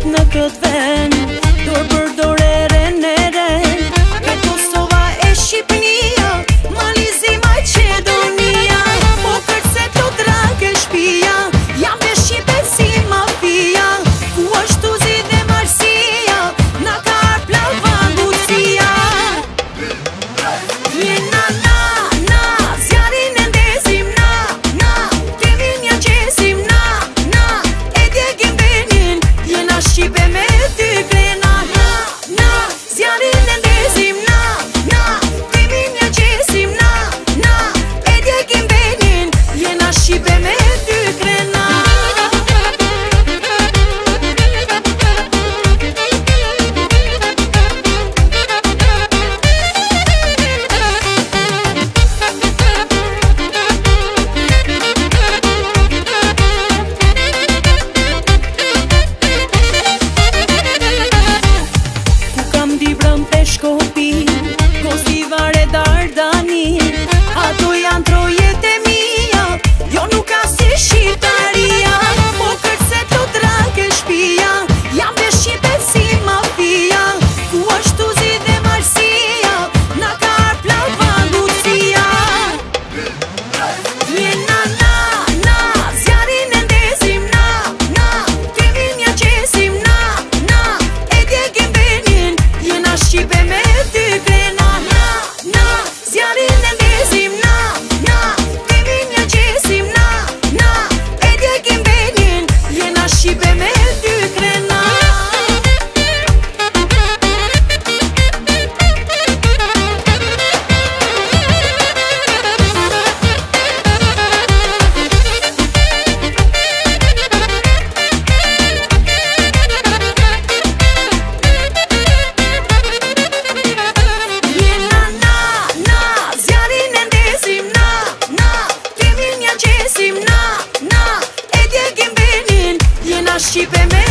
vet në këtë ven, duar për dorere nere. Nga Kosova e Shqipnia, Malizi, Macedonia, po kërse të drake shpia, jam dhe Shqipe si mafia. Ku është Tuzi dhe Marsia, na ka arplau vangusia. Jena na, zjarin e ndezim na, kemi një gjesim na, e djegim benin, jena Shqipe me ty krena. Na, zjarin e ndezim na, kemi një gjesim na, e djegim benin, jena Shqipe me ty krena. Shkopi, Kosova e Dardani, ato janë trojet e mia, jo nuk ka si Shqiptaria. Po kërse të drake shpia, jam dhe Shqipe si mafia. Ku është Tuzi dhe Marsia, na ka arplau vangusia. Jena na, zjarin e ndezim na, kemi një gjesim na, e djegim benin, jena Shqipe. Shqipe me